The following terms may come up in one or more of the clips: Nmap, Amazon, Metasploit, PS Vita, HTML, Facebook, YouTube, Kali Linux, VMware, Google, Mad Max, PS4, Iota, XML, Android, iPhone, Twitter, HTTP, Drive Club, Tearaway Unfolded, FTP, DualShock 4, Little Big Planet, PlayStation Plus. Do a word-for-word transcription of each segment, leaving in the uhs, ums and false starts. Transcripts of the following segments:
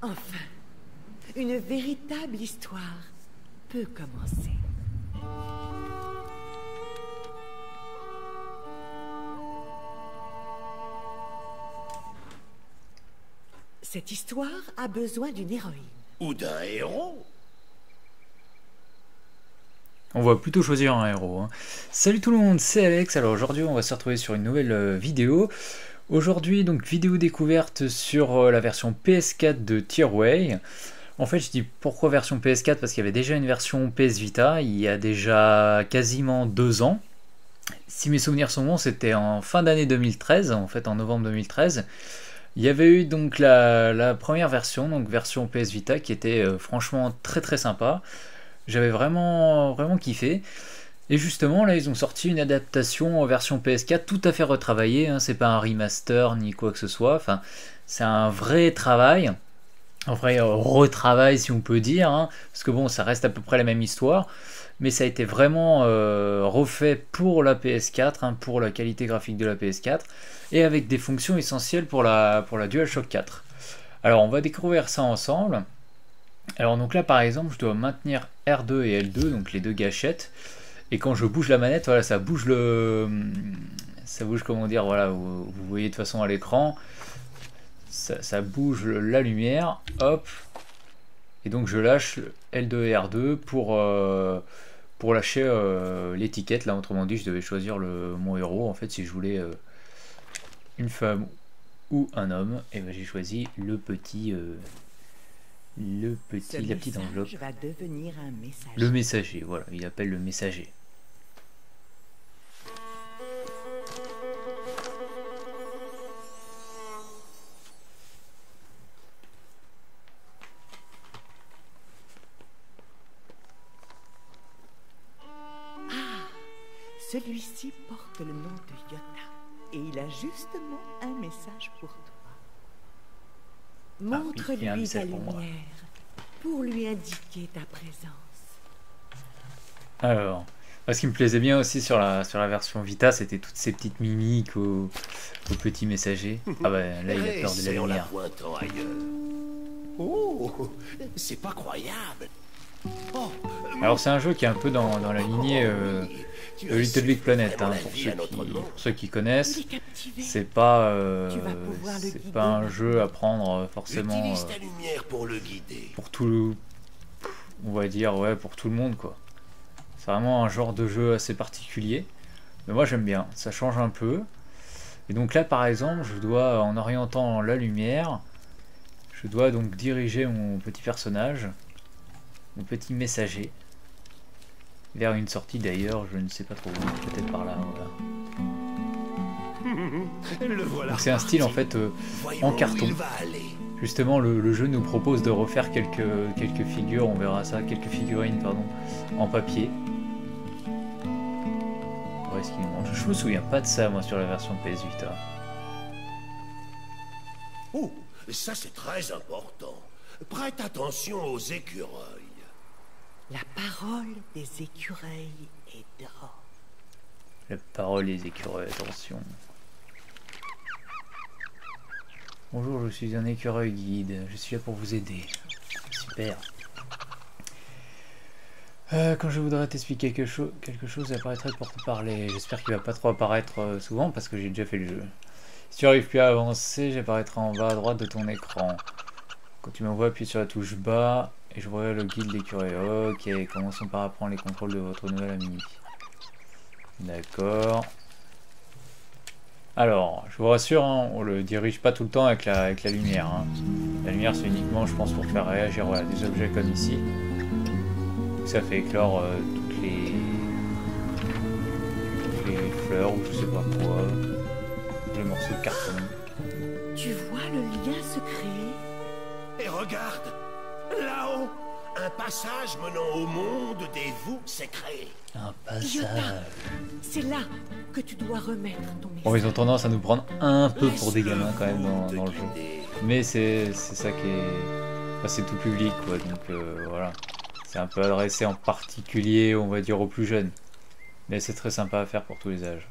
Enfin, une véritable histoire peut commencer. Cette histoire a besoin d'une héroïne. Ou d'un héros. On va plutôt choisir un héros. Hein. Salut tout le monde, c'est Alex. Alors aujourd'hui, on va se retrouver sur une nouvelle vidéo. Aujourd'hui, donc vidéo découverte sur la version P S quatre de Tearaway. En fait, je dis pourquoi version P S quatre, parce qu'il y avait déjà une version P S Vita il y a déjà quasiment deux ans. Si mes souvenirs sont bons, c'était en fin d'année deux mille treize, en fait en novembre deux mille treize. Il y avait eu donc la, la première version, donc version P S Vita, qui était euh, franchement très très sympa. J'avais vraiment vraiment kiffé. Et justement là ils ont sorti une adaptation en version P S quatre tout à fait retravaillée. Hein. C'est pas un remaster ni quoi que ce soit. Enfin, c'est un vrai travail, un vrai retravail si on peut dire. Hein. Parce que bon, ça reste à peu près la même histoire, mais ça a été vraiment euh, refait pour la P S quatre, hein, pour la qualité graphique de la P S quatre, et avec des fonctions essentielles pour la, pour la DualShock quatre. Alors on va découvrir ça ensemble. Alors donc là par exemple je dois maintenir R deux et L deux, donc les deux gâchettes, et quand je bouge la manette, voilà, ça bouge le... ça bouge, comment dire, voilà, vous, vous voyez de toute façon à l'écran, ça, ça bouge la lumière, hop, et donc je lâche L deux et R deux pour... Euh, pour lâcher euh, l'étiquette. Là autrement dit je devais choisir le, mon héros en fait, si je voulais euh, une femme ou un homme, et ben j'ai choisi le petit euh, le petit la petite enveloppe, va devenir un messager. Le messager, voilà, il appelle le messager. Celui-ci porte le nom de Iota et il a justement un message pour toi. Montre-lui ta lumière pour lui indiquer ta présence. Alors, ce qui me plaisait bien aussi sur la, sur la version Vita, c'était toutes ces petites mimiques aux, aux petits messagers. Ah ben là, il a peur de la lumière. Oh, c'est pas croyable. Alors c'est un jeu qui est un peu dans, dans la lignée euh, de Little Big Planet, hein, pour, ceux qui, pour ceux qui connaissent. C'est pas, euh, c'est pas un jeu à prendre forcément euh, pour tout le, on va dire, ouais, pour tout le monde quoi. C'est vraiment un genre de jeu assez particulier, mais moi j'aime bien, ça change un peu. Et donc là par exemple je dois, en orientant la lumière, je dois donc diriger mon petit personnage, mon petit messager, vers une sortie d'ailleurs, je ne sais pas trop où, peut-être par là, voilà. C'est un style en fait euh, en carton. Justement le, le jeu nous propose de refaire quelques, quelques figures, on verra ça, quelques figurines pardon, en papier. Où est-ce qu'il nous manque ? Je me souviens pas de ça moi sur la version P S Vita. Oh, ça c'est très important. Prête attention aux écureuils. La parole des écureuils est d'or. La parole des écureuils, attention. Bonjour, je suis un écureuil guide. Je suis là pour vous aider. Super. Euh, quand je voudrais t'expliquer quelque chose, quelque chose apparaîtrait pour te parler. J'espère qu'il va pas trop apparaître souvent parce que j'ai déjà fait le jeu. Si tu n'arrives plus à avancer, j'apparaîtrai en bas à droite de ton écran. Quand tu m'envoies, appuie sur la touche bas. Et je vois le guide d'écureuil. Ok, commençons par apprendre les contrôles de votre nouvel ami. D'accord. Alors, je vous rassure, hein, on le dirige pas tout le temps avec la, avec la lumière. Hein. La lumière, c'est uniquement, je pense, pour faire réagir, voilà, des objets comme ici. Ça fait éclore euh, toutes, les... toutes les fleurs ou je sais pas quoi. Les morceaux de carton. Tu vois le lien se créer? Et regarde! Là-haut, un passage menant au monde des vous secrets. Un passage. C'est là que tu dois remettre ton message. Bon, ils ont tendance à nous prendre un peu pour des gamins quand même dans, dans le jeu. Mais c'est ça qui est... Enfin, c'est tout public, quoi. Donc euh, voilà. C'est un peu adressé en particulier, on va dire, aux plus jeunes. Mais c'est très sympa à faire pour tous les âges.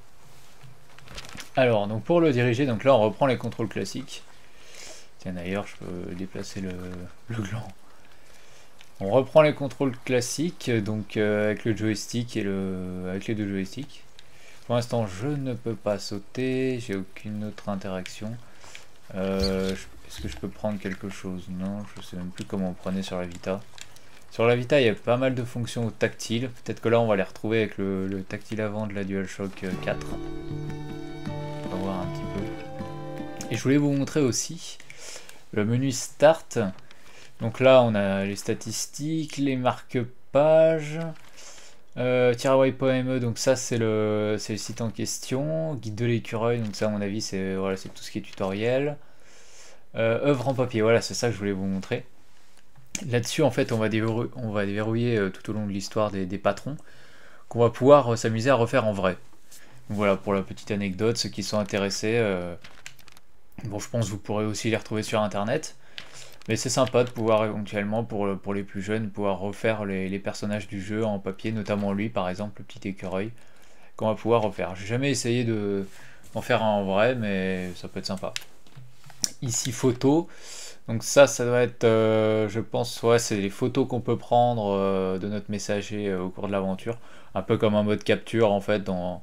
Alors, donc pour le diriger, donc là on reprend les contrôles classiques. Tiens, d'ailleurs, je peux déplacer le, le gland. On reprend les contrôles classiques, donc euh, avec le joystick et le, avec les deux joysticks. Pour l'instant, je ne peux pas sauter, j'ai aucune autre interaction. Euh, Est-ce que je peux prendre quelque chose? Non, je sais même plus comment on prenait sur la Vita. Sur la Vita, il y a pas mal de fonctions tactiles. Peut-être que là, on va les retrouver avec le, le tactile avant de la DualShock quatre. On va voir un petit peu. Et je voulais vous montrer aussi le menu Start. Donc là, on a les statistiques, les marque-pages, euh, Tearaway point me, donc ça c'est le, le site en question, guide de l'écureuil, donc ça à mon avis c'est voilà, tout ce qui est tutoriel, euh, œuvre en papier, voilà c'est ça que je voulais vous montrer. Là-dessus en fait on va, déverrou on va déverrouiller euh, tout au long de l'histoire des, des patrons qu'on va pouvoir euh, s'amuser à refaire en vrai. Donc voilà pour la petite anecdote, ceux qui sont intéressés, euh, bon je pense que vous pourrez aussi les retrouver sur internet. Mais c'est sympa de pouvoir éventuellement, pour, pour les plus jeunes, pouvoir refaire les, les personnages du jeu en papier, notamment lui par exemple, le petit écureuil, qu'on va pouvoir refaire. J'ai jamais essayé de, d'en faire un en vrai, mais ça peut être sympa. Ici, photos. Donc ça, ça doit être, euh, je pense, ouais, c'est les photos qu'on peut prendre euh, de notre messager euh, au cours de l'aventure. Un peu comme un mode capture, en fait, dans,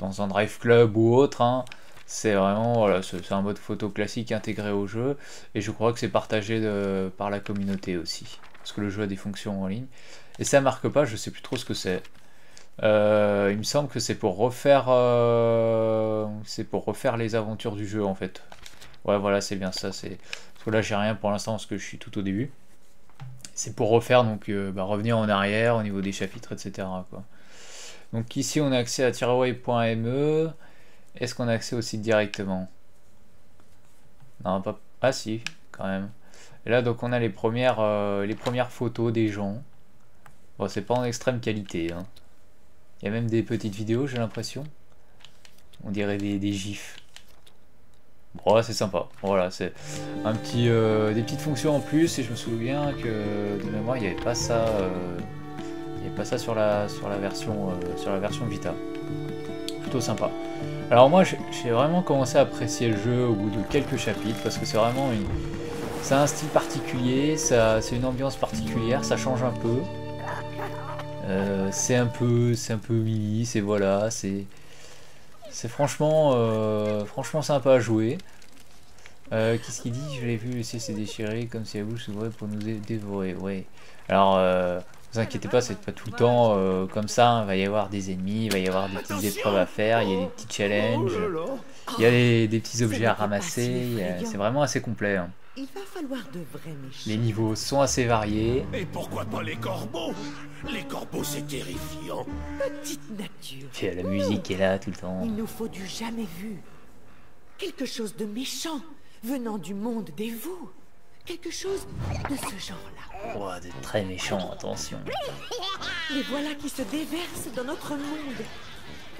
dans un Drive Club ou autre, hein. C'est vraiment, voilà, c'est un mode photo classique intégré au jeu, et je crois que c'est partagé de, par la communauté aussi, parce que le jeu a des fonctions en ligne. Et ça marque pas, je sais plus trop ce que c'est. Euh, il me semble que c'est pour refaire, euh, c'est pour refaire les aventures du jeu en fait. Ouais, voilà, c'est bien ça. C'est parce que là j'ai rien pour l'instant parce que je suis tout au début. C'est pour refaire donc euh, bah, revenir en arrière au niveau des chapitres, et cetera quoi. Donc ici on a accès à Tearaway point me. Est-ce qu'on a accès au site directement? Non, pas... Ah si, quand même. Et là, donc, on a les premières, euh, les premières photos des gens. Bon, c'est pas en extrême qualité, hein. Il y a même des petites vidéos, j'ai l'impression. On dirait des, des gifs. Bon, c'est sympa. Voilà, c'est un petit, euh, des petites fonctions en plus. Et je me souviens que, de mémoire, il n'y avait pas ça, euh, il n'y avait pas ça sur la, sur la version, euh, sur la version Vita. Plutôt sympa. Alors moi j'ai vraiment commencé à apprécier le jeu au bout de quelques chapitres parce que c'est vraiment une... c'est un style particulier, c'est une ambiance particulière, ça change un peu. Euh, c'est un peu c'est un peu mini, c'est voilà, c'est c'est franchement euh, franchement sympa à jouer. Euh, Qu'est-ce qu'il dit? Je l'ai vu, le ciel s'est déchiré comme si la bouche s'ouvrait pour nous dévorer. Ouais. Alors euh, ne vous inquiétez pas, c'est pas tout le temps euh, comme ça, hein. Il va y avoir des ennemis, il va y avoir des petites épreuves à faire, il y a des petits challenges, il y a des, des petits objets à ramasser, c'est vraiment assez complet. Hein. Les niveaux sont assez variés. Et pourquoi pas les corbeaux? Les corbeaux c'est terrifiant. Petite nature. Puis, la musique est là tout le temps. Il nous faut du jamais vu. Quelque chose de méchant venant du monde des vous. Quelque chose de ce genre-là. Oh, de très méchant, attention. Les voilà qui se déversent dans notre monde.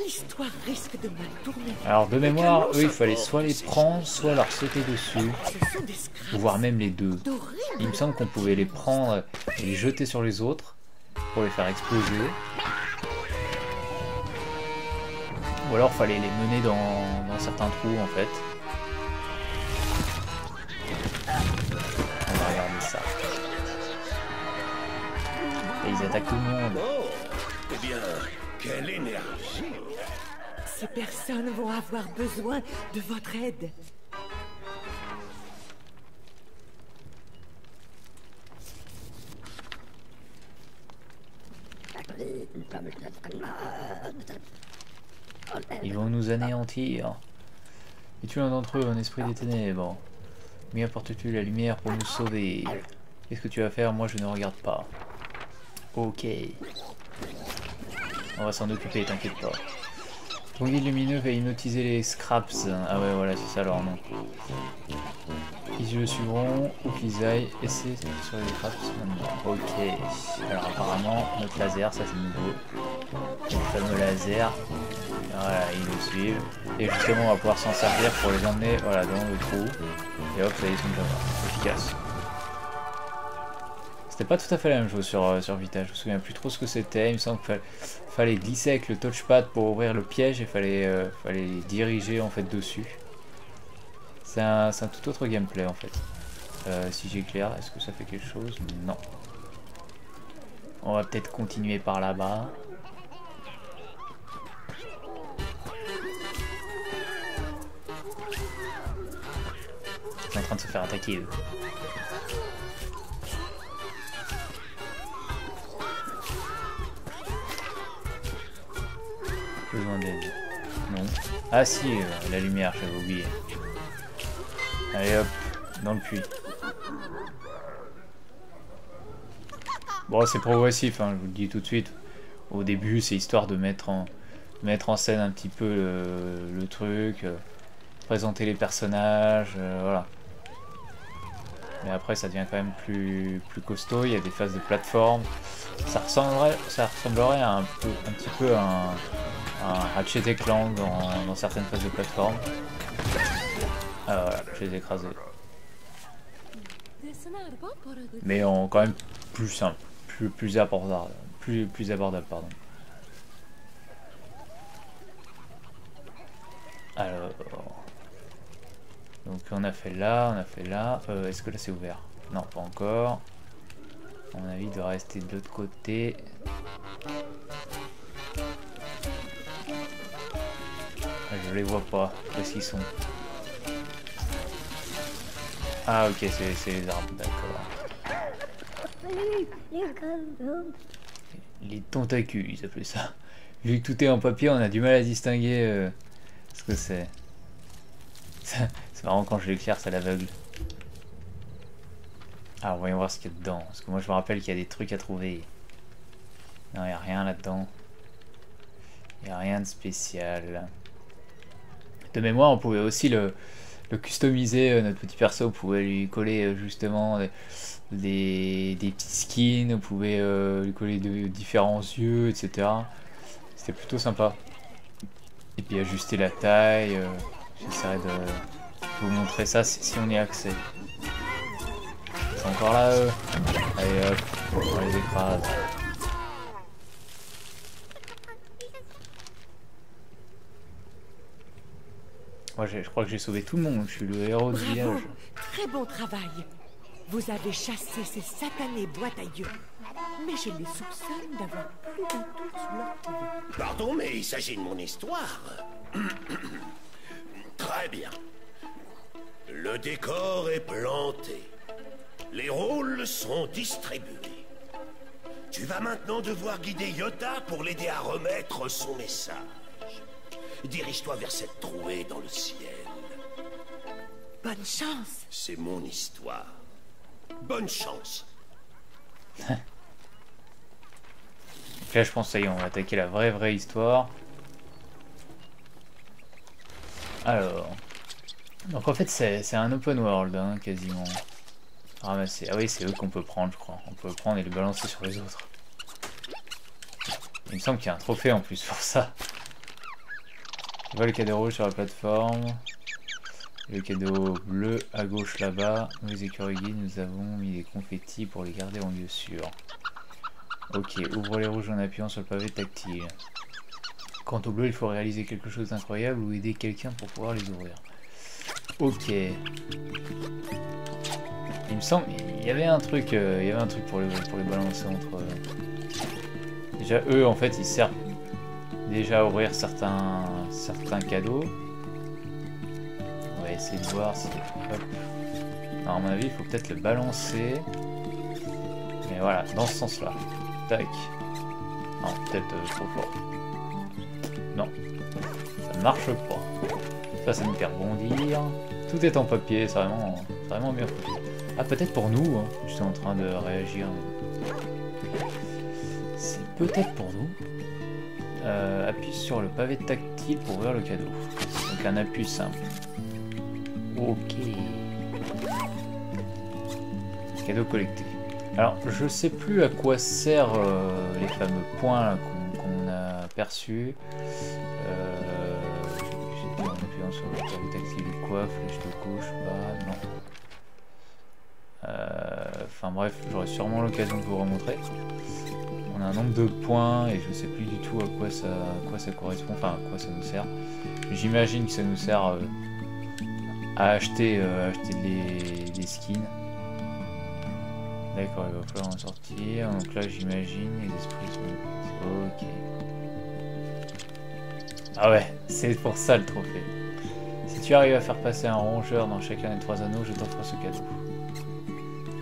L'histoire risque de mal tourner. Alors, de mémoire, eux, il fallait soit les prendre, soit leur sauter dessus. Voire même les deux. Il me semble qu'on pouvait les prendre et les jeter sur les autres pour les faire exploser. Ou alors, il fallait les mener dans, dans certains trous, en fait. Ça. Et ils attaquent tout le monde. Oh, eh bien, quelle énergie! Ces personnes vont avoir besoin de votre aide. Ils vont nous anéantir. Et tu l'un d'entre eux, un esprit des ténèbres. Mais apportes-tu la lumière pour nous sauver? Qu'est-ce que tu vas faire? Moi je ne regarde pas. Ok. On va s'en occuper, t'inquiète pas. Ton guide lumineux va hypnotiser les scraps. Ah ouais voilà, c'est ça leur nom. Ils le suivront, ou qu'ils aillent, et c'est sur les scraps. Ok. Alors apparemment, notre laser, ça c'est nouveau. Notre fameux laser. Voilà, ils nous suivent. Et justement, on va pouvoir s'en servir pour les emmener voilà, dans le trou. Et hop, ça y est, ils sont déjà là. Efficace. C'était pas tout à fait la même chose sur, euh, sur Vita. Je me souviens plus trop ce que c'était. Il me semble qu'il fallait, fallait glisser avec le touchpad pour ouvrir le piège et fallait, euh, fallait diriger en fait dessus. C'est un, un tout autre gameplay en fait. Euh, si j'éclaire, est-ce que ça fait quelque chose? Non. On va peut-être continuer par là-bas. Ils sont en train de se faire attaquer eux. Besoin d'aide. Non. Ah si, euh, la lumière, j'avais oublié. Allez hop, dans le puits. Bon, c'est progressif, hein, je vous le dis tout de suite. Au début, c'est histoire de mettre en, mettre en scène un petit peu le, le truc, euh, présenter les personnages, euh, voilà. Mais après, ça devient quand même plus, plus costaud. Il y a des phases de plateforme. Ça ressemblerait, ça ressemblerait à un, peu, un petit peu à un, à un Ratchet Clank dans, dans certaines phases de plateforme. Ah, voilà, je les ai écrasés. Mais en quand même plus simple. Plus, plus abordable, plus, plus abordable, pardon. Alors, donc on a fait là, on a fait là. Euh, Est-ce que là c'est ouvert? Non, pas encore. À mon avis, il doit rester de l'autre côté. Je les vois pas. Qu'est-ce qu'ils sont? Ah ok, c'est les arbres, d'accord. Les tentacules, ils appellent ça. Vu que tout est en papier, on a du mal à distinguer euh, ce que c'est. C'est marrant, quand je l'éclaire, ça l'aveugle. Alors voyons voir ce qu'il y a dedans. Parce que moi je me rappelle qu'il y a des trucs à trouver. Non, il n'y a rien là-dedans. Il n'y a rien de spécial. De mémoire, on pouvait aussi le... Le customiser, euh, notre petit perso, on pouvait lui coller euh, justement des, des, des petits skins, on pouvait euh, lui coller de, de différents yeux, et cetera. C'était plutôt sympa. Et puis ajuster la taille, euh, j'essaierai de, de vous montrer ça si, si on y a accès. C'est encore là euh. Allez hop, on les écrase. Moi, je crois que j'ai sauvé tout le monde, je suis le héros du village. Très bon travail. Vous avez chassé ces satanés boîtes à yeux. Mais je les soupçonne d'avoir plus d'un tout sous leur peau. Pardon, mais il s'agit de mon histoire. Très bien. Le décor est planté. Les rôles sont distribués. Tu vas maintenant devoir guider Iota pour l'aider à remettre son message. Dirige-toi vers cette trouée dans le ciel. Bonne chance. C'est mon histoire. Bonne chance. Là, je pense, ça y est, on va attaquer la vraie, vraie histoire. Alors. Donc, en fait, c'est un open world, hein, quasiment. Ramasser. Ah oui, c'est eux qu'on peut prendre, je crois. On peut prendre et les balancer sur les autres. Il me semble qu'il y a un trophée en plus pour ça. Le cadeau rouge sur la plateforme, le cadeau bleu à gauche là-bas. Nous les écuries guides, nous avons mis des confettis pour les garder en lieu sûr. Ok, ouvre les rouges en appuyant sur le pavé tactile. Quant au bleu, il faut réaliser quelque chose d'incroyable ou aider quelqu'un pour pouvoir les ouvrir. Ok. Il me semble, il y avait un truc, euh, il y avait un truc pour les pour les balancer entre. Euh... Déjà, eux, en fait, ils servent déjà à ouvrir certains. certains cadeaux. On va essayer de voir si... Hop. Alors à mon avis, il faut peut-être le balancer. Mais voilà, dans ce sens-là. Tac. Non, peut-être euh, trop fort. Non. Ça ne marche pas. Ça, ça nous fait rebondir. Tout est en papier, c'est vraiment, vraiment bien foutu. Ah, peut-être pour nous. Hein. Je suis en train de réagir. C'est peut-être pour nous. Euh, appuie sur le pavé tactile pour ouvrir le cadeau. Donc un appui simple. Ok. Cadeau collecté. Alors je sais plus à quoi servent euh, les fameux points qu'on qu'on a perçus. Euh, J'ai dit en appuyant sur le pavé tactile, il coiffe, flèche de gauche, bah non. Enfin euh, bref, j'aurai sûrement l'occasion de vous remontrer. On a un nombre de points et je sais plus du tout à quoi ça, à quoi ça correspond, enfin à quoi ça nous sert. J'imagine que ça nous sert euh, à acheter, euh, acheter les, les skins. D'accord, il va falloir en sortir. Donc là, j'imagine les esprits. Ok. Ah ouais, c'est pour ça le trophée. Si tu arrives à faire passer un rongeur dans chacun des trois anneaux, je t'offre ce cadeau.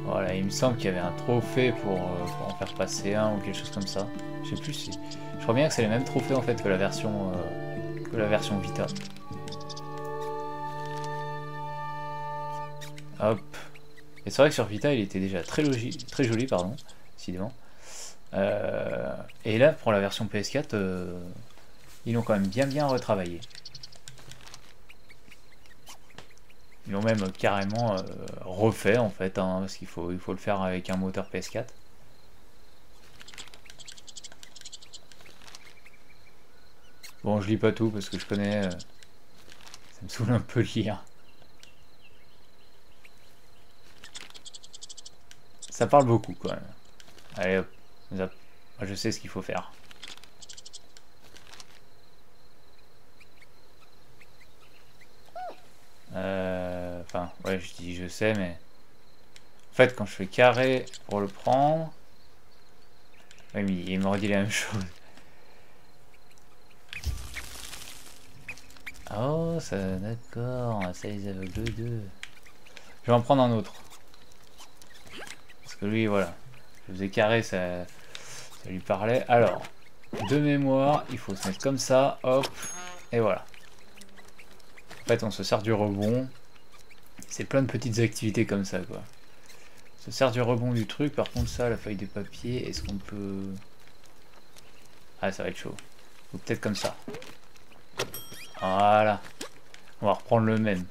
Voilà, il me semble qu'il y avait un trophée pour, euh, pour en faire passer un ou quelque chose comme ça. Je sais plus si. Je crois bien que c'est les mêmes trophées en fait que la version euh, que la version Vita. Hop. Et c'est vrai que sur Vita, il était déjà très logique, très joli, pardon, décidément. Euh, et là, pour la version P S quatre, euh, ils l'ont quand même bien bien retravaillé. Ils l'ont même carrément euh, refait en fait, hein, parce qu'il faut, il faut le faire avec un moteur P S quatre. Bon, je lis pas tout parce que je connais, euh, ça me saoule un peu lire. Ça parle beaucoup quand même. Allez hop, hop. Je sais ce qu'il faut faire. Euh, enfin, ouais, je dis je sais, mais... En fait, quand je fais carré pour le prendre... Oui, mais il m'aurait dit la même chose. Oh, ça... D'accord, ça les aveugles deux. Je vais en prendre un autre. Lui, voilà, je faisais carré, ça, ça lui parlait. Alors, de mémoire, il faut se mettre comme ça, hop, et voilà. En fait, on se sert du rebond. C'est plein de petites activités comme ça, quoi. On se sert du rebond du truc. Par contre, ça, la feuille de papier, est-ce qu'on peut... Ah, ça va être chaud. Ou peut-être comme ça. Voilà. On va reprendre le même.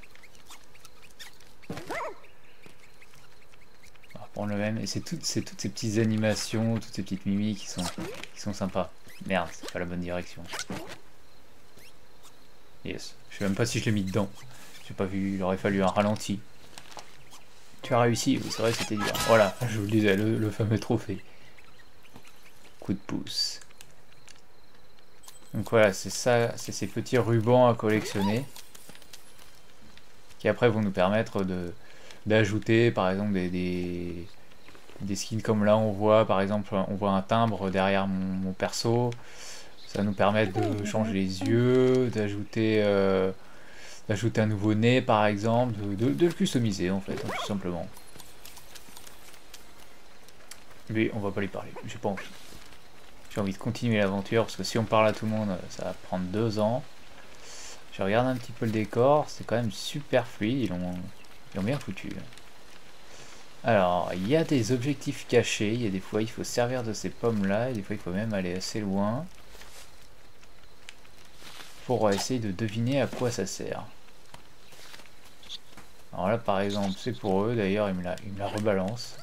Le même, et c'est tout, c'est toutes ces petites animations, toutes ces petites mimiques qui sont qui sont sympas. Merde, c'est pas la bonne direction. Yes, je sais même pas si je l'ai mis dedans. J'ai pas vu, il aurait fallu un ralenti. Tu as réussi, vous savez, c'était dur. Voilà, je vous le disais, le, le fameux trophée. Coup de pouce. Donc voilà, c'est ça, c'est ces petits rubans à collectionner qui après vont nous permettre de d'ajouter par exemple des, des, des skins comme là on voit par exemple on voit un timbre derrière mon, mon perso, ça nous permet de changer les yeux, d'ajouter euh, d'ajouter un nouveau nez par exemple, de, de, de le customiser en fait hein, tout simplement. Mais on va pas lui parler, j'ai pas envie. J'ai envie de continuer l'aventure parce que si on parle à tout le monde ça va prendre deux ans. Je regarde un petit peu le décor, c'est quand même super fluide, ils l'ont... Ils ont bien foutu. Alors, il y a des objectifs cachés. Il y a des fois, il faut servir de ces pommes-là. Et des fois, il faut même aller assez loin. Pour essayer de deviner à quoi ça sert. Alors là, par exemple, c'est pour eux. D'ailleurs, ils me la, ils me la rebalancent.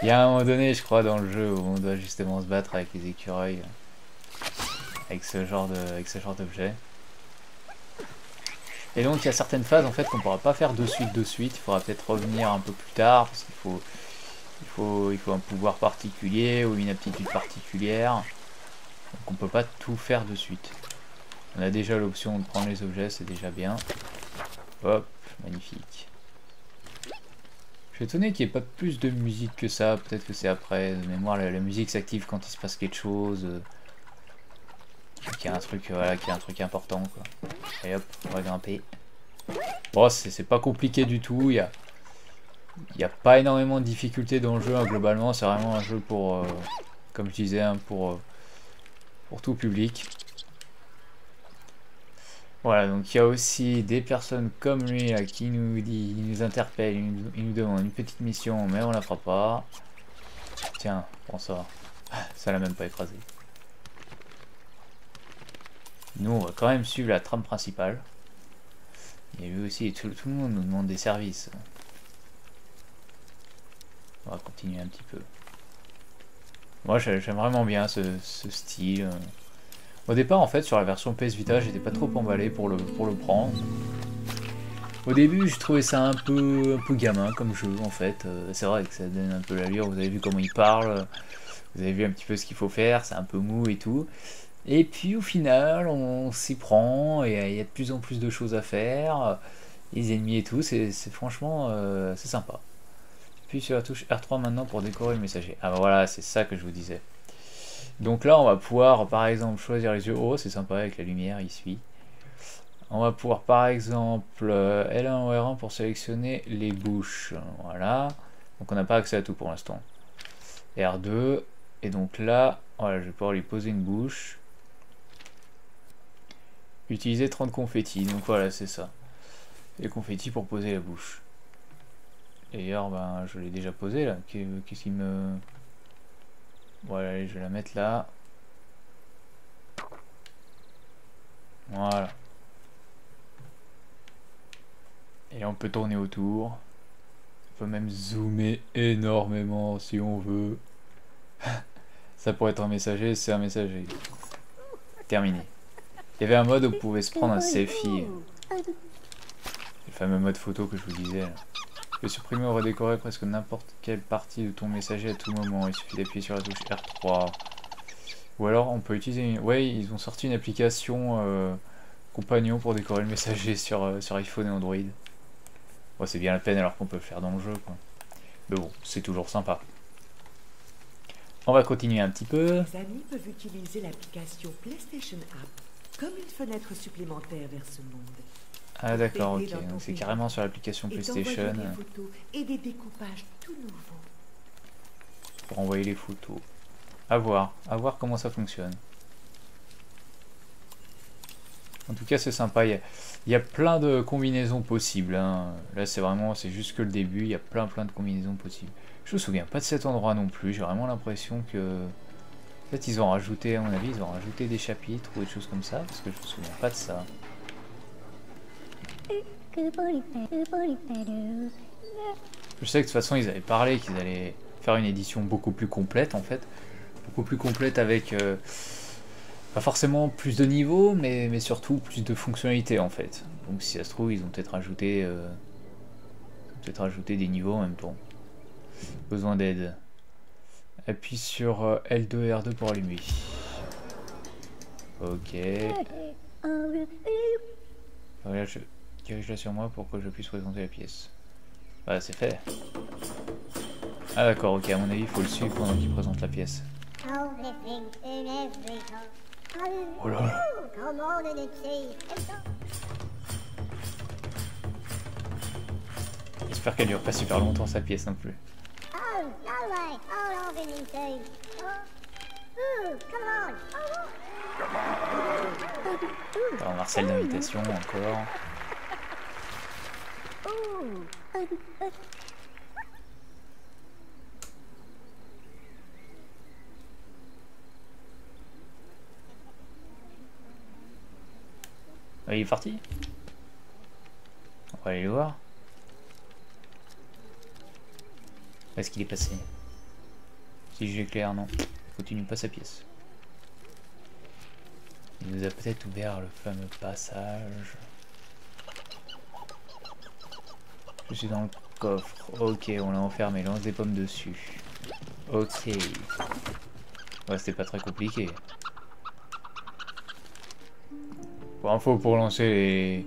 Il y a un moment donné, je crois, dans le jeu, où on doit justement se battre avec les écureuils. Avec ce genre de, avec ce genre d'objet. Et donc il y a certaines phases en fait qu'on ne pourra pas faire de suite de suite, il faudra peut-être revenir un peu plus tard parce qu'il faut il faut il faut un pouvoir particulier ou une aptitude particulière. Donc on peut pas tout faire de suite. On a déjà l'option de prendre les objets, c'est déjà bien. Hop, magnifique. Je suis étonné qu'il n'y ait pas plus de musique que ça, peut-être que c'est après, de mémoire la, la musique s'active quand il se passe quelque chose. Qui a un truc, voilà, qui a un truc important quoi. Et hop, on va grimper. Bon, c'est pas compliqué du tout. Il y a, il y a pas énormément de difficultés dans le jeu hein, globalement. C'est vraiment un jeu pour, euh, comme je disais, hein, pour euh, pour tout public. Voilà, donc il y a aussi des personnes comme lui là, qui nous dit, il nous interpelle, il nous, il nous demande une petite mission, mais on la fera pas. Tiens, prends ça. Ça l'a même pas écrasé. Nous on va quand même suivre la trame principale. Et lui aussi, tout, tout le monde nous demande des services. On va continuer un petit peu. Moi j'aime vraiment bien ce, ce style. Au départ en fait sur la version P S Vita j'étais pas trop emballé pour le, pour le prendre. Au début je trouvais ça un peu, un peu gamin comme jeu en fait. C'est vrai que ça donne un peu l'allure, vous avez vu comment il parle. Vous avez vu un petit peu ce qu'il faut faire, c'est un peu mou et tout. Et puis au final, on s'y prend et il y a de plus en plus de choses à faire. Les ennemis et tout, c'est franchement euh, c'est sympa. Puis sur la touche R trois maintenant pour décorer le messager. Ah ben voilà, c'est ça que je vous disais. Donc là, on va pouvoir par exemple choisir les yeux. Oh, c'est sympa avec la lumière, il suit. On va pouvoir par exemple L un ou R un pour sélectionner les bouches. Voilà. Donc on n'a pas accès à tout pour l'instant. R deux. Et donc là, voilà, je vais pouvoir lui poser une bouche. Utiliser trente confettis. Donc voilà, c'est ça. Les confettis pour poser la bouche. D'ailleurs, ben, je l'ai déjà posé là. Qu'est-ce qui me... Voilà, allez, je vais la mettre là. Voilà. Et on peut tourner autour. On peut même zoomer énormément si on veut. Ça pourrait être un messager, c'est un messager. Terminé. Il y avait un mode où vous pouvez se prendre un selfie. Le fameux mode photo que je vous disais là. Tu peux supprimer ou redécorer presque n'importe quelle partie de ton messager à tout moment. Il suffit d'appuyer sur la touche R trois. Ou alors on peut utiliser une... Ouais, ils ont sorti une application euh, compagnon pour décorer le messager sur, euh, sur iPhone et Android. Bon, c'est bien la peine alors qu'on peut le faire dans le jeu, quoi. Mais bon, c'est toujours sympa. On va continuer un petit peu. Les amis peuvent utiliser l'application PlayStation App comme une fenêtre supplémentaire vers ce monde. Ah d'accord, ok, donc c'est carrément sur l'application PlayStation. Et des découpages tout nouveaux. Pour envoyer les photos. A voir, à voir comment ça fonctionne. En tout cas c'est sympa, il y, a, il y a plein de combinaisons possibles. Hein. Là c'est vraiment, c'est juste que le début, il y a plein plein de combinaisons possibles. Je me souviens pas de cet endroit non plus, j'ai vraiment l'impression que... Peut-être ils ont rajouté, à mon avis, ils ont rajouté des chapitres ou des choses comme ça, parce que je me souviens pas de ça. Je sais que de toute façon ils avaient parlé qu'ils allaient faire une édition beaucoup plus complète en fait. Beaucoup plus complète avec euh, pas forcément plus de niveaux mais, mais surtout plus de fonctionnalités en fait. Donc si ça se trouve ils ont peut-être rajouté euh, peut-être rajouté des niveaux en même temps. Besoin d'aide. Appuie sur euh, L deux et R deux pour allumer. Ok. Voilà, je dirige-la sur moi pour que je puisse présenter la pièce. Voilà, c'est fait. Ah d'accord, ok, à mon avis, il faut le suivre pendant qu'il présente la pièce. Oh là là. J'espère qu'elle dure pas super longtemps, sa pièce non plus. Alors, Marcel d'invitation encore. Ah, il est parti. On va aller le voir. Où est-ce qu'il est passé? Si j'éclaire, non. Continue pas sa pièce. Il nous a peut-être ouvert le fameux passage. Je suis dans le coffre. Ok, on l'a enfermé. Lance des pommes dessus. Ok. Ouais, c'était pas très compliqué. Pour info, pour lancer les,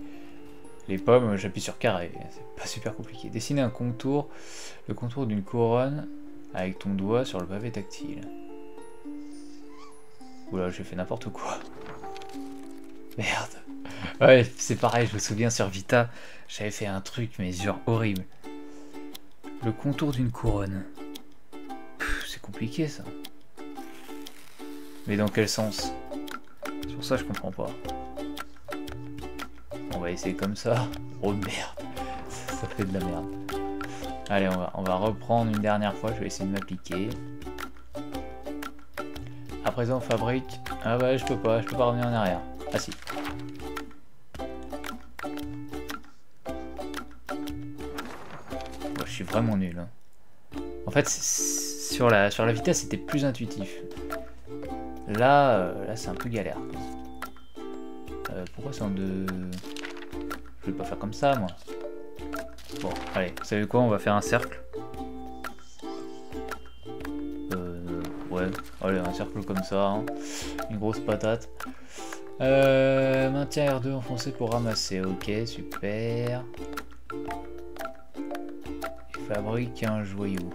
les pommes, j'appuie sur carré. C'est pas super compliqué. Dessiner un contour, le contour d'une couronne avec ton doigt sur le pavé tactile. Oula, j'ai fait n'importe quoi. Merde. Ouais, c'est pareil, je me souviens sur Vita, j'avais fait un truc, mais genre horrible. Le contour d'une couronne. C'est compliqué ça. Mais dans quel sens? Sur ça, je comprends pas. On va essayer comme ça. Oh merde. Ça fait de la merde. Allez, on va, on va reprendre une dernière fois, je vais essayer de m'appliquer. À présent, fabrique. Ah bah, je peux pas, je peux pas revenir en arrière. Ah si. Bon, je suis vraiment nul. Hein. En fait, sur la, sur la vitesse, c'était plus intuitif. Là, euh, là, c'est un peu galère. Euh, pourquoi c'est en deux... Je vais pas faire comme ça, moi. Bon, allez, vous savez quoi, on va faire un cercle. Euh, ouais, balles. Allez, un cercle comme ça, hein. Une grosse patate. Euh, maintien R deux enfoncé pour ramasser. Ok, super. Il fabrique un joyau.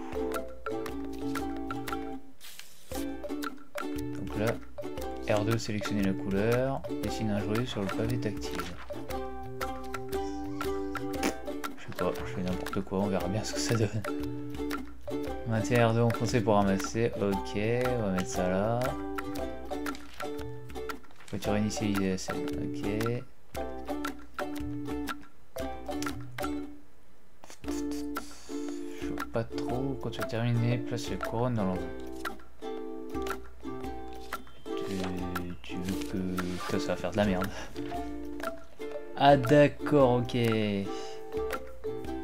Donc là, R deux, sélectionner la couleur. Dessine un joyau sur le pavé tactile. Je sais pas, je fais n'importe quoi, on verra bien ce que ça donne. Maintien R deux enfoncé pour ramasser. Ok, on va mettre ça là. Voiture initialisée à scène. Ok. Je vois pas trop. Quand tu as terminé, place la couronne dans l'enveloppe. Tu, tu veux que. Putain, ça va faire de la merde. Ah, d'accord, ok. Il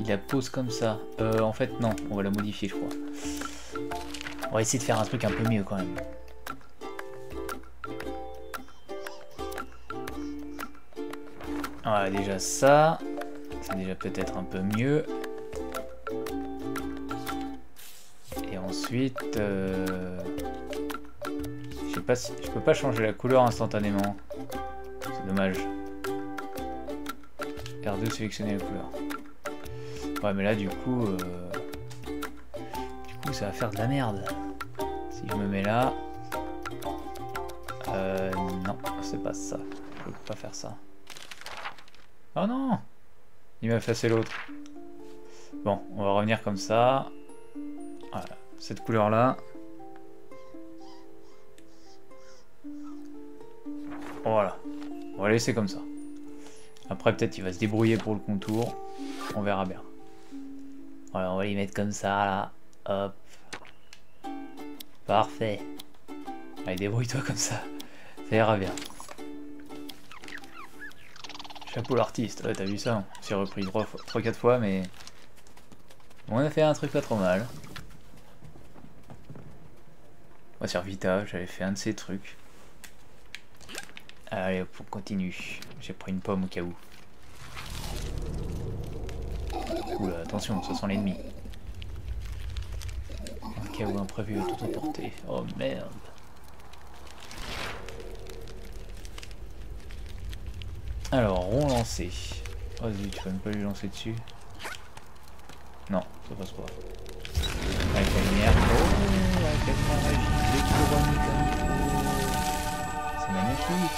la pose comme ça. Euh, en fait, non. On va la modifier, je crois. On va essayer de faire un truc un peu mieux quand même. Voilà, déjà ça, c'est déjà peut-être un peu mieux. Et ensuite, euh, je sais pas si je peux pas changer la couleur instantanément. C'est dommage. R deux, sélectionner la couleur. Ouais, mais là du coup, euh, du coup, ça va faire de la merde. Si je me mets là, euh, non, c'est pas ça. Je peux pas faire ça. Oh non! Il m'a effacé l'autre. Bon, on va revenir comme ça. Voilà, cette couleur-là. Voilà. On va laisser comme ça. Après, peut-être il va se débrouiller pour le contour. On verra bien. Voilà, on va les mettre comme ça, là. Hop. Parfait. Allez, débrouille-toi comme ça. Ça ira bien. Chapeau l'artiste, ouais, t'as vu ça, on s'est repris trois quatre fois, mais on a fait un truc pas trop mal. Moi sur Vita, j'avais fait un de ces trucs. Allez, on continue. J'ai pris une pomme au cas où. Oula, attention, ça sent l'ennemi. Au cas où imprévu, tout emporté. Oh merde. Alors, rond lancé. Oh zut, tu peux même pas lui lancer dessus. Non, ça passe pas. Avec la lumière. Oh, avec la grande magie, les couronnes. C'est magnifique.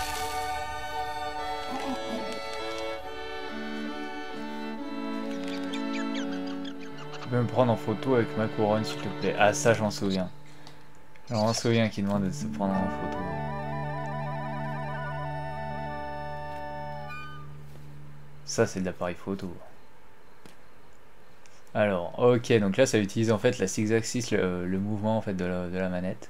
Tu peux me prendre en photo avec ma couronne, s'il te plaît. Ah, ça, j'en souviens. J'en souviens qui demande de se prendre en photo. Ça, c'est de l'appareil photo. Alors, ok, donc là, ça utilise en fait la six axis, le, le mouvement en fait de la, de la manette.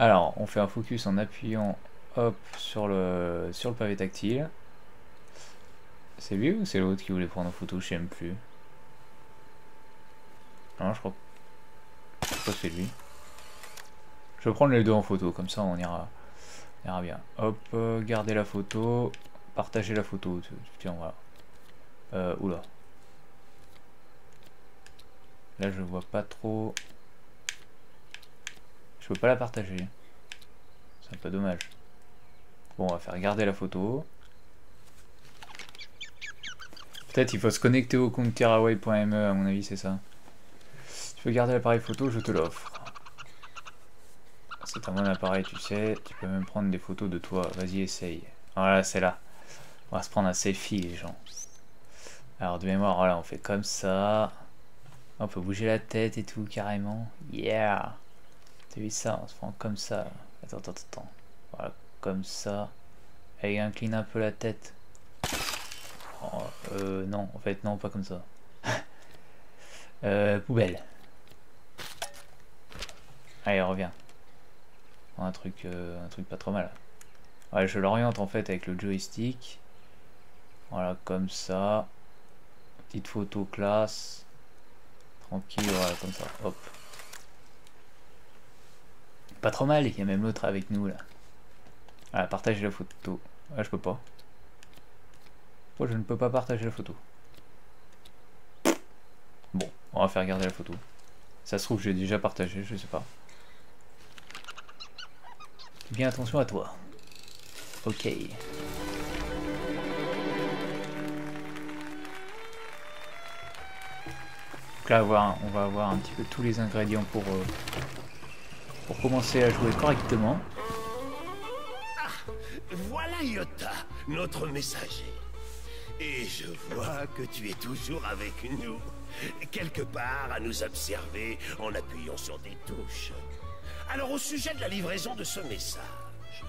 Alors, on fait un focus en appuyant hop sur le sur le pavé tactile. C'est lui ou c'est l'autre qui voulait prendre en photo? Je sais même plus. Non, je crois, je crois que c'est lui. Je vais prendre les deux en photo, comme ça on ira, on ira bien. Hop, euh, garder la photo. Partager la photo, tiens voilà. Euh, oula. Là je vois pas trop. Je peux pas la partager. C'est un peu dommage. Bon, on va faire garder la photo. Peut-être il faut se connecter au compte Tearaway point me, à mon avis c'est ça. Si tu veux garder l'appareil photo, je te l'offre. C'est un bon appareil, tu sais. Tu peux même prendre des photos de toi. Vas-y, essaye. Voilà, c'est là. On va se prendre un selfie, les gens. Alors, de mémoire, voilà, on fait comme ça. On peut bouger la tête et tout, carrément. Yeah! T'as vu ça? On se prend comme ça. Attends, attends, attends. Voilà, comme ça. Et incline un peu la tête. Oh, euh, non, en fait, non, pas comme ça. euh, poubelle. Allez, reviens. Un truc, euh, un truc pas trop mal. Ouais, je l'oriente en fait avec le joystick. Voilà, comme ça. Petite photo classe. Tranquille, voilà, comme ça. Hop. Pas trop mal, il y a même l'autre avec nous là. Voilà, partager la photo. Ah, je peux pas. Moi, je ne peux pas partager la photo. Bon, on va faire garder la photo. Ça se trouve, j'ai déjà partagé, je sais pas. Fais bien attention à toi. Ok. Donc là, on va avoir un petit peu tous les ingrédients pour, euh, pour commencer à jouer correctement. Ah, voilà Iota, notre messager. Et je vois que tu es toujours avec nous, quelque part à nous observer en appuyant sur des touches. Alors au sujet de la livraison de ce message,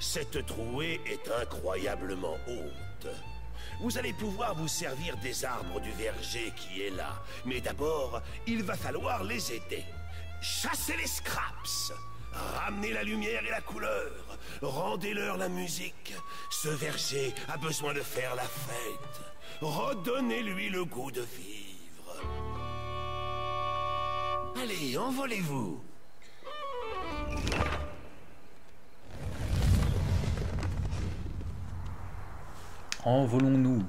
cette trouée est incroyablement haute. Vous allez pouvoir vous servir des arbres du verger qui est là, mais d'abord, il va falloir les aider. Chassez les scraps, ramenez la lumière et la couleur, rendez-leur la musique. Ce verger a besoin de faire la fête. Redonnez-lui le goût de vivre. Allez, envolez-vous. Envolons-nous.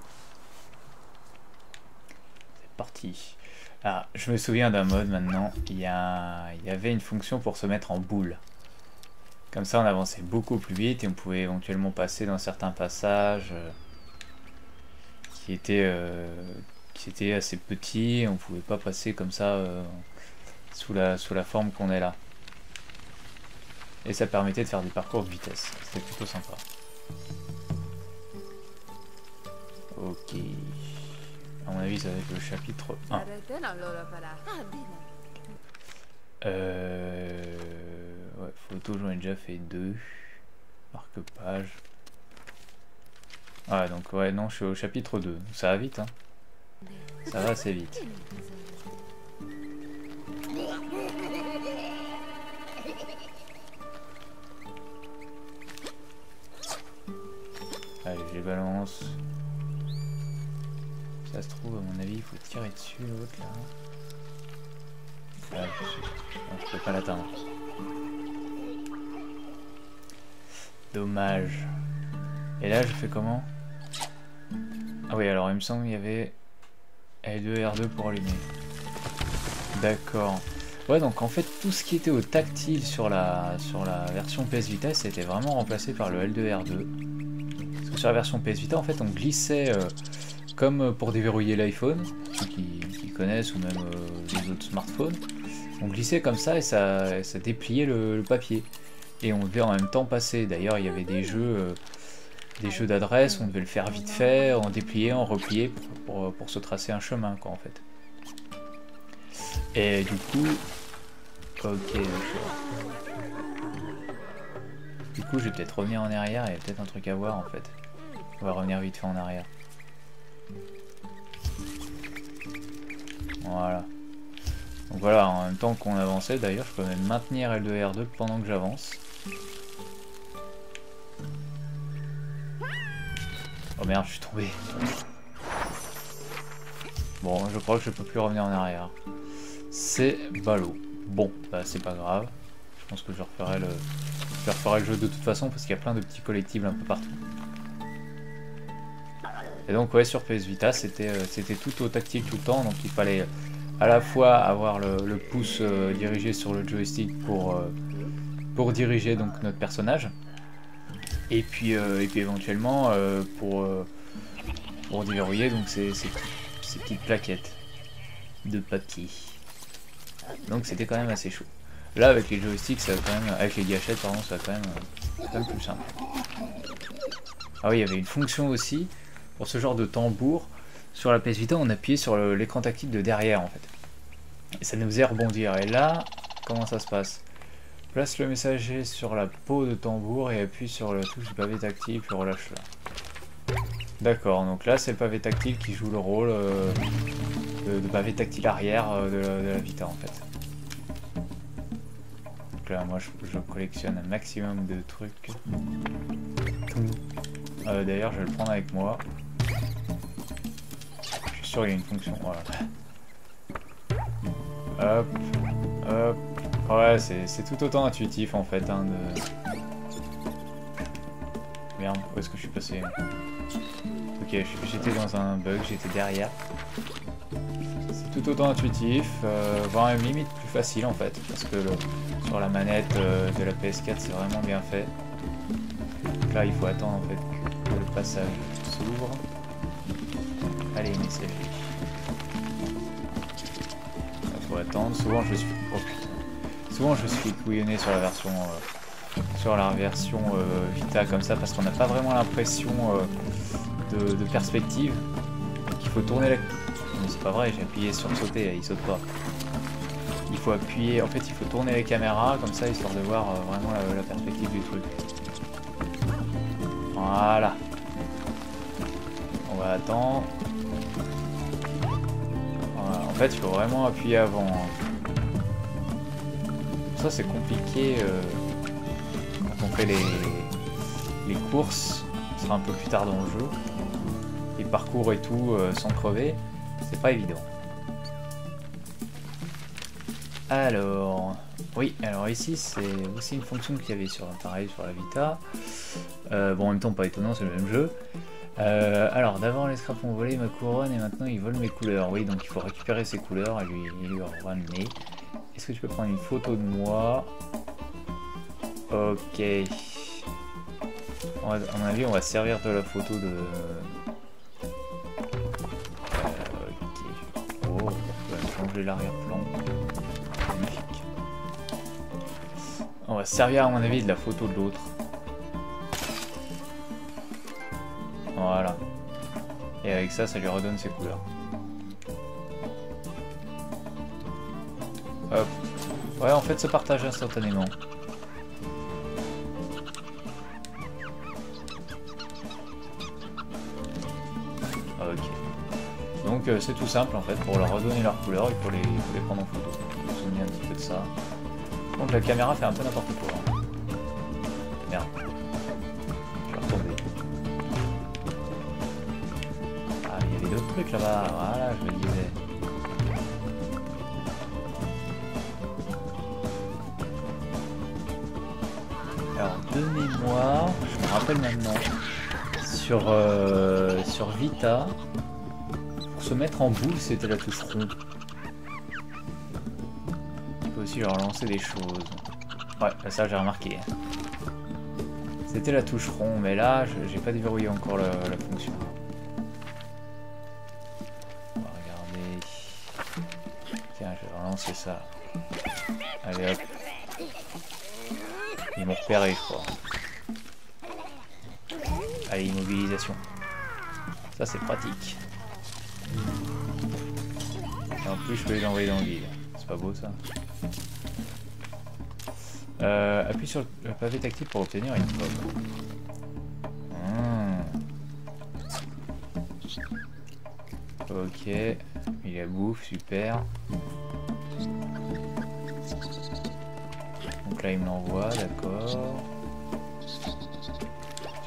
C'est parti. Ah, je me souviens d'un mode maintenant. Il y, a... Il y avait une fonction pour se mettre en boule. Comme ça, on avançait beaucoup plus vite et on pouvait éventuellement passer dans certains passages euh, qui, étaient, euh, qui étaient assez petits. On pouvait pas passer comme ça euh, sous, la, sous la forme qu'on est là. Et ça permettait de faire des parcours de vitesse. C'était plutôt sympa. Ok. À mon avis, ça va être le chapitre un. Euh... Ouais, photo, j'en ai déjà fait deux. Marque-page. Ah, donc ouais, non, je suis au chapitre deux. Ça va vite, hein. Ça va assez vite. Allez, je les balance. Si ça se trouve, à mon avis, il faut tirer dessus l'autre là. Ah, je, non, je peux pas l'atteindre. Dommage. Et là, je fais comment? Ah oui, alors il me semble qu'il y avait L deux, R deux pour allumer. D'accord. Ouais, donc en fait, tout ce qui était au tactile sur la, sur la version P S Vita, c'était vraiment remplacé par le L deux, R deux. Parce que sur la version P S Vita, en fait, on glissait euh, comme pour déverrouiller l'iPhone, ceux qui, qui connaissent, ou même euh, les autres smartphones. On glissait comme ça et ça, et ça dépliait le, le papier. Et on devait en même temps passer. D'ailleurs, il y avait des jeux, euh, des jeux d'adresse, on devait le faire vite fait, en déplier, en replier pour, pour, pour se tracer un chemin, quoi, en fait. Et du coup, ok. Du coup, je vais peut-être revenir en arrière. Il y a peut-être un truc à voir, en fait. On va revenir vite fait en arrière. Voilà. Donc voilà, en même temps qu'on avançait, d'ailleurs, je peux même maintenir L deux R deux pendant que j'avance. Oh merde, je suis tombé. Bon, je crois que je peux plus revenir en arrière. C'est ballot. Bon, bah c'est pas grave. Je pense que je referai le, je referai le jeu de toute façon parce qu'il y a plein de petits collectibles un peu partout. Et donc ouais, sur P S Vita, c'était euh, c'était tout au tactile tout le temps, donc il fallait à la fois avoir le, le pouce euh, dirigé sur le joystick pour, euh, pour diriger donc notre personnage, et puis, euh, et puis éventuellement euh, pour, euh, pour déverrouiller donc ces, ces, ces petites plaquettes de papier. Donc c'était quand même assez chaud. Là avec les joysticks, ça va quand même, avec les gâchettes pardon, ça va quand même, euh, quand même plus simple. Ah oui, il y avait une fonction aussi. Pour ce genre de tambour, sur la P S Vita, on appuyait sur l'écran tactile de derrière en fait. Et ça nous faisait rebondir. Et là, comment ça se passe? Place le messager sur la peau de tambour et appuie sur la touche du pavé tactile, puis relâche là. D'accord, donc là c'est le pavé tactile qui joue le rôle euh, de, de pavé tactile arrière euh, de, de la Vita en fait. Donc là, moi je, je collectionne un maximum de trucs. Euh, D'ailleurs, je vais le prendre avec moi. Sûr, il y a une fonction, voilà. Hop, hop. Ouais, c'est tout autant intuitif en fait. Hein, de... Merde, où est-ce que je suis passé? Ok, j'étais dans un bug, j'étais derrière. tout autant intuitif, euh, voire même limite plus facile en fait, parce que le, sur la manette euh, de la P S quatre c'est vraiment bien fait. Donc là il faut attendre en fait que le passage s'ouvre. Allez, mais c'est fait. Il faut attendre, souvent je suis... Oh putain. Souvent je suis couillonné sur la version... Euh... sur la version euh, Vita comme ça, parce qu'on n'a pas vraiment l'impression euh, de, de perspective, qu'il faut tourner la... C'est pas vrai, j'ai appuyé sur sauter, là, il saute pas. Il faut appuyer, en fait il faut tourner les caméras comme ça, histoire de voir euh, vraiment la, la perspective du truc. Voilà. On va attendre. Voilà. En fait il faut vraiment appuyer avant. Ça c'est compliqué... Euh... On fait les, les courses, ce sera un peu plus tard dans le jeu, les parcours et tout euh, sans crever, c'est pas évident. Alors, oui, alors ici c'est aussi une fonction qu'il y avait sur pareil sur la Vita. Euh, bon, en même temps, pas étonnant, c'est le même jeu. Euh, alors, d'avant les scraps ont volé ma couronne et maintenant ils volent mes couleurs. Oui, donc il faut récupérer ses couleurs et lui, lui ramener. Est-ce que tu peux prendre une photo de moi ? Ok. On va, à mon avis, on va servir de la photo de... Euh, ok. Oh, on va changer l'arrière-plan. Magnifique. On va servir, à mon avis, de la photo de l'autre. Voilà. Et avec ça, ça lui redonne ses couleurs. Hop. Ouais, en fait, se partage instantanément. Donc euh, c'est tout simple en fait, pour leur redonner leur couleur et pour les, pour les prendre en photo. Je me souviens un petit peu de ça. Donc la caméra fait un peu n'importe quoi. Hein. Merde. Je vais retomber. Ah, il y avait d'autres trucs là-bas, voilà, je me disais. Alors de mémoire, je me rappelle maintenant, sur, euh, sur Vita, se mettre en boule, c'était la touche rond. On peut aussi leur lancer des choses. Ouais, ça j'ai remarqué. C'était la touche rond, mais là, j'ai pas déverrouillé encore la, la fonction. On va regarder. Tiens, je vais relancer ça. Allez hop. Ils m'ont repéré, je crois. Allez, immobilisation. Ça c'est pratique. Et en plus je peux les envoyer dans le vide. C'est pas beau ça. Euh, appuie sur le pavé tactile pour obtenir une pomme. Mmh. Ok. Il la bouffe, super. Donc là il me l'envoie, d'accord.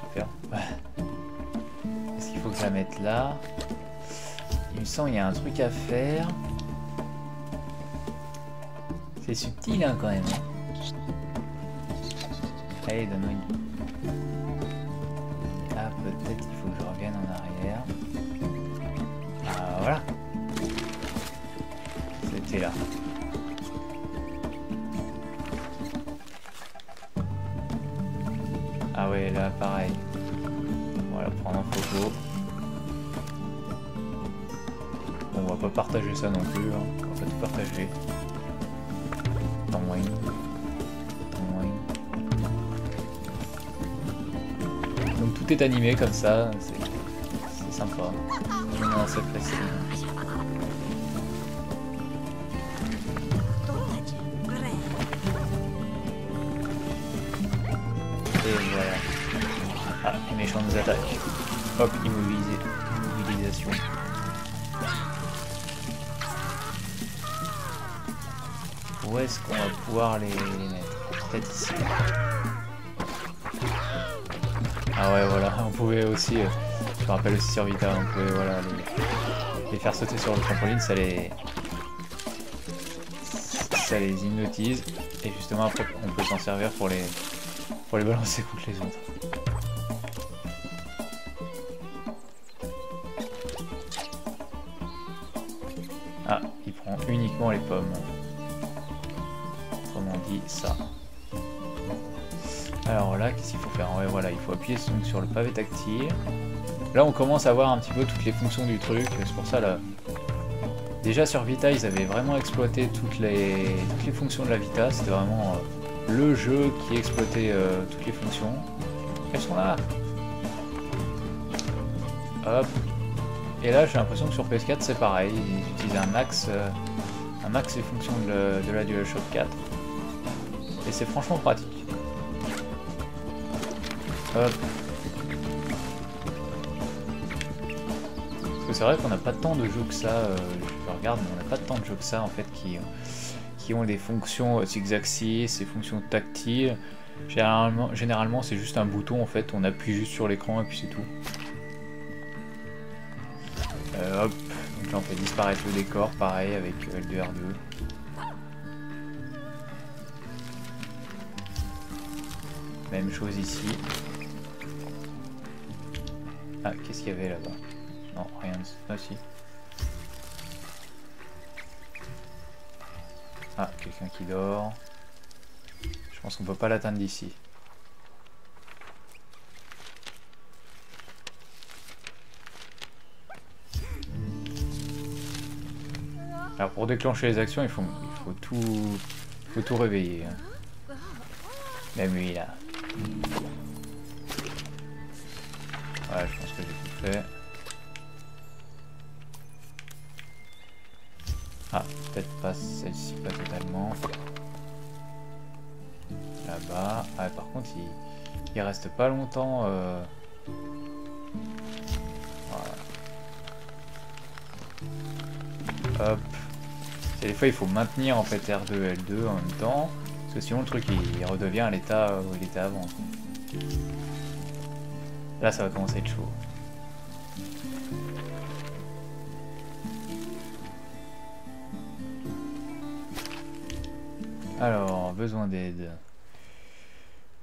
Super. Est-ce qu'il faut que je la mette là ? Il me semble qu'il y a un truc à faire. C'est subtil hein, quand même. Allez, donne-moi une... Ah, peut-être qu'il faut que je revienne en arrière. Ah, voilà. C'était là. Ah ouais, là, pareil. On va la prendre en photo. On va pas partager ça non plus, hein. On va pas tout partager. Tant moyen. Tant moyen. Donc tout est animé comme ça, c'est sympa. Non, c'est facile. Et voilà. Ah, les méchants nous attaquent. Hop, immobilisé. Immobilisation. Où est-ce qu'on va pouvoir les, les mettre? Peut-être ici. Ah ouais, voilà, on pouvait aussi, euh, je me rappelle aussi sur Vita, on pouvait voilà, les, les faire sauter sur le trampoline, ça les ça les hypnotise, et justement après on peut s'en servir pour les, pour les balancer contre les autres. Ah, uniquement les pommes. Autrement dit, ça. Alors là, qu'est-ce qu'il faut faire? Ouais, voilà, il faut appuyer donc sur le pavé tactile. Là, on commence à voir un petit peu toutes les fonctions du truc. C'est pour ça, là... Déjà, sur Vita, ils avaient vraiment exploité toutes les, toutes les fonctions de la Vita. C'était vraiment euh, le jeu qui exploitait euh, toutes les fonctions. Elles sont là! Hop. Et là, j'ai l'impression que sur P S quatre, c'est pareil. Ils utilisent un max, euh, un max des fonctions de, de la DualShock quatre. Et c'est franchement pratique. Hop. Parce que c'est vrai qu'on n'a pas tant de jeux que ça. Euh, je regarde, mais on n'a pas tant de jeux que ça en fait qui, euh, qui ont des fonctions euh, six-axis, des fonctions tactiles. Généralement, généralement c'est juste un bouton en fait. On appuie juste sur l'écran et puis c'est tout. Euh, hop, donc là on fait disparaître le décor, pareil avec L deux R deux. Même chose ici. Ah, qu'est-ce qu'il y avait là-bas? Non, rien de... Ah si. Ah, quelqu'un qui dort. Je pense qu'on peut pas l'atteindre d'ici. Alors pour déclencher les actions, il faut, il faut, tout, il faut tout réveiller. Même lui là. Ouais, je pense que j'ai tout fait. Ah, peut-être pas celle-ci, pas totalement. Là-bas. Ah, par contre, il, il reste pas longtemps. Euh... Voilà. Hop. Et des fois il faut maintenir en fait R deux L deux en même temps, parce que sinon le truc il, il redevient à l'état où il était avant. Là ça va commencer à être chaud. Alors, besoin d'aide.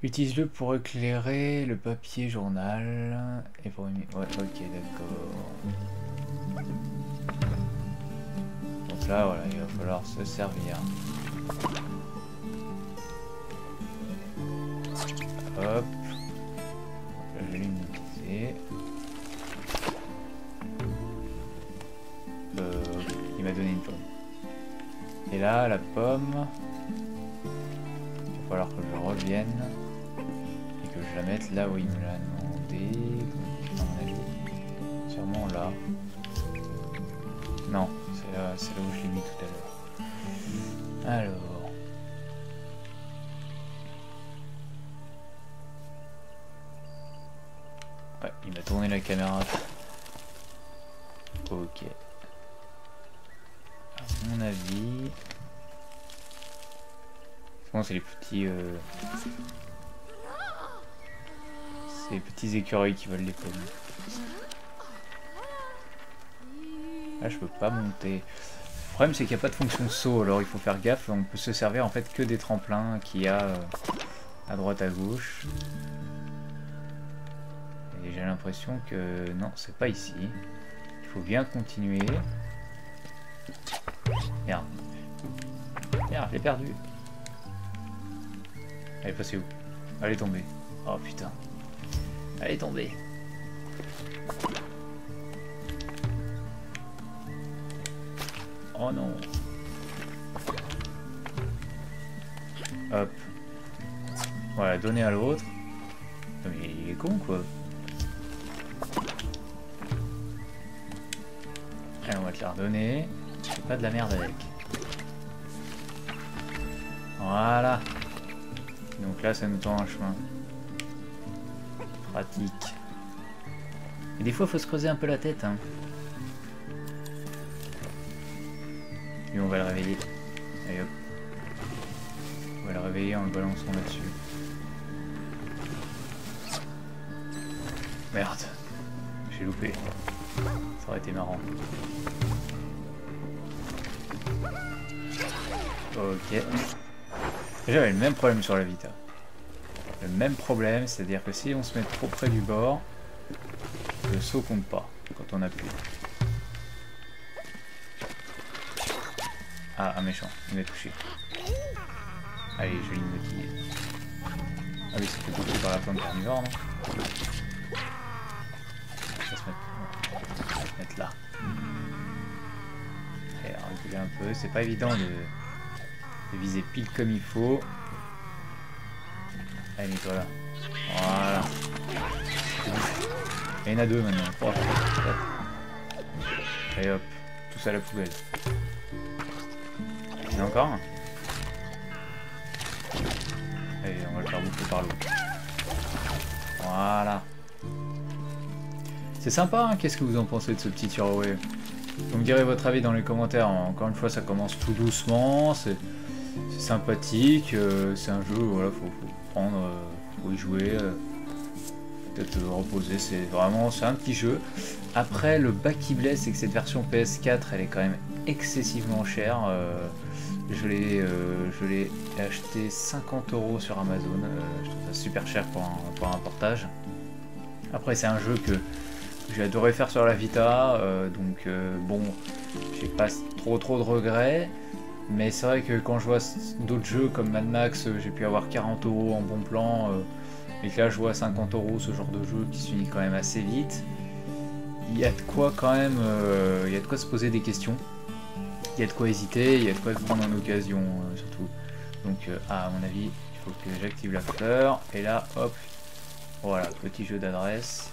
Utilise-le pour éclairer le papier journal et pour une... Ouais, ok, d'accord. Là, voilà, il va falloir se servir. Hop. L'humidité. Euh, il m'a donné une pomme. Et là, la pomme. Il va falloir que je revienne. Et que je la mette là où il me l'a demandé. Sûrement là. Non. Euh, c'est là où je l'ai mis tout à l'heure. Alors... Ouais, il m'a tourné la caméra. Ok. À mon avis... Souvent c'est les petits... Euh... C'est les petits écureuils qui volent les pommes. Là, je peux pas monter. Le problème, c'est qu'il n'y a pas de fonction saut, alors il faut faire gaffe. On peut se servir en fait que des tremplins qu'il y a à droite à gauche. Et j'ai l'impression que non, c'est pas ici. Il faut bien continuer. Merde. Merde, je l'ai perdu. Elle est passée où? Elle est tombée. Oh putain. Elle est tombée. Oh non. Hop. Voilà, donner à l'autre. Mais il est con quoi. Allez, on va te la redonner. C'est pas de la merde avec. Voilà. Donc là ça nous tend un chemin. Pratique. Et des fois faut se creuser un peu la tête hein. Lui on va le réveiller. Allez hop. On va le réveiller en le balançant là-dessus. Merde. J'ai loupé. Ça aurait été marrant. Ok. J'avais le même problème sur la Vita. Le même problème, c'est-à-dire que si on se met trop près du bord, le saut compte pas quand on appuie. Ah, un méchant, il m'a touché. Allez, jolie moquille. Ah oui, c'était bloqué par la plante carnivore, non? Ça se met... Ça se met là. Allez, reculer un peu, c'est pas évident de... de viser pile comme il faut. Allez, mets-toi là. Voilà. Il y en a deux maintenant. Oh, et hop, tout ça à la poubelle. Il y en a encore un. Allez, on va le faire bouffer par l'autre. Voilà. C'est sympa, hein, qu'est-ce que vous en pensez de ce petit Tearaway? Vous me direz votre avis dans les commentaires. Encore une fois, ça commence tout doucement. C'est sympathique. Euh, C'est un jeu, voilà, faut, faut prendre, euh, faut y jouer. Euh. Peut-être reposer, c'est vraiment c'est un petit jeu. Après, le bas qui blesse, c'est que cette version P S quatre, elle est quand même excessivement chère. Euh, je l'ai euh, acheté cinquante euros sur Amazon. Euh, je trouve ça super cher pour un, pour un portage. Après, c'est un jeu que j'ai adoré faire sur la Vita, euh, donc euh, bon, j'ai pas trop trop de regrets. Mais c'est vrai que quand je vois d'autres jeux comme Mad Max, j'ai pu avoir quarante euros en bon plan. Euh, Et que là je vois à cinquante euros ce genre de jeu qui se finit quand même assez vite. Il y a de quoi quand même, euh, il y a de quoi se poser des questions. Il y a de quoi hésiter, il y a de quoi se prendre en occasion euh, surtout. Donc euh, à mon avis, il faut que j'active la fleur. Et là, hop, voilà, petit jeu d'adresse.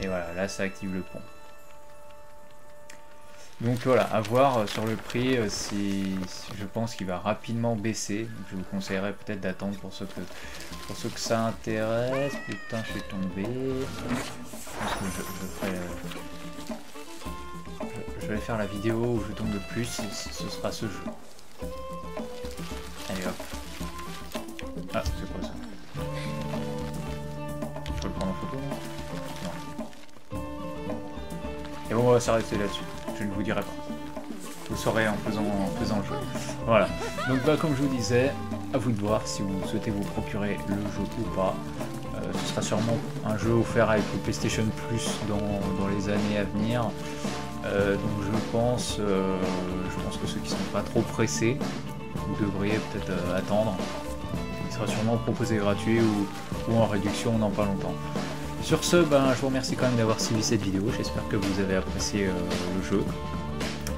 Et voilà, là ça active le pont. Donc voilà, à voir sur le prix, euh, si, si je pense qu'il va rapidement baisser. Donc, je vous conseillerais peut-être d'attendre pour ceux que pour ceux que ça intéresse. Putain, je suis tombé. Je, je, je, ferai, euh, je, je vais faire la vidéo où je tombe le plus, ce sera ce jeu. Allez hop. Ah, c'est quoi ça? Je peux le prendre en photo? Non. Et bon, on va s'arrêter là-dessus. Je ne vous dirai pas. Vous saurez en faisant, en faisant le jeu. Voilà. Donc bah, comme je vous disais, à vous de voir si vous souhaitez vous procurer le jeu ou pas. Euh, ce sera sûrement un jeu offert avec le PlayStation Plus dans, dans les années à venir. Euh, donc je pense, euh, je pense que ceux qui ne sont pas trop pressés, vous devriez peut-être euh, attendre. Il sera sûrement proposé gratuit ou, ou en réduction dans pas longtemps. Sur ce, ben, je vous remercie quand même d'avoir suivi cette vidéo, j'espère que vous avez apprécié euh, le jeu.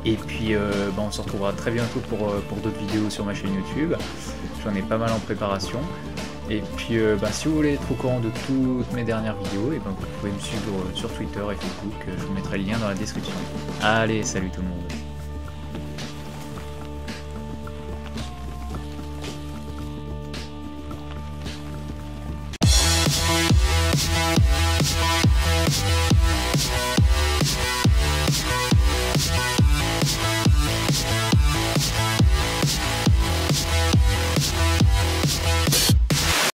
Et puis euh, ben, on se retrouvera très bientôt pour, euh, pour d'autres vidéos sur ma chaîne YouTube, j'en ai pas mal en préparation. Et puis euh, ben, si vous voulez être au courant de toutes mes dernières vidéos, et ben, vous pouvez me suivre euh, sur Twitter et Facebook, je vous mettrai le lien dans la description. Allez, salut tout le monde!